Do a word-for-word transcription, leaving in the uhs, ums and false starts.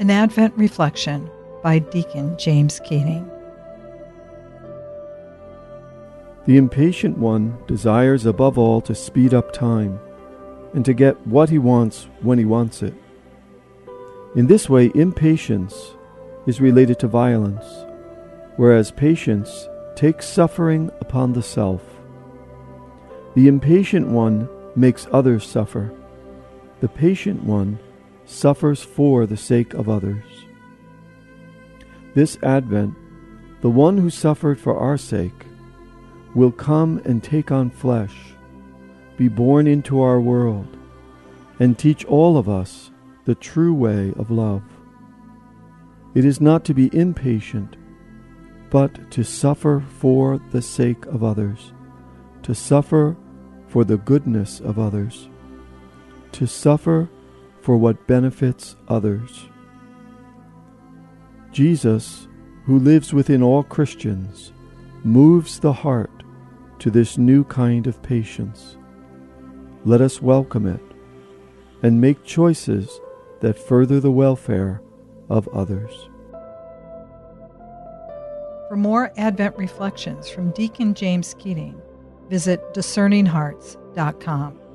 An Advent Reflection by Deacon James Keating. The impatient one desires above all to speed up time and to get what he wants when he wants it. In this way, impatience is related to violence, whereas patience takes suffering upon the self. The impatient one makes others suffer. The patient one suffers for the sake of others. This Advent, the one who suffered for our sake will come and take on flesh, be born into our world, and teach all of us the true way of love. It is not to be impatient, but to suffer for the sake of others, to suffer for the goodness of others, to suffer for what benefits others. Jesus, who lives within all Christians, moves the heart to this new kind of patience. Let us welcome it and make choices that further the welfare of others. For more Advent reflections from Deacon James Keating, visit discerning hearts dot com.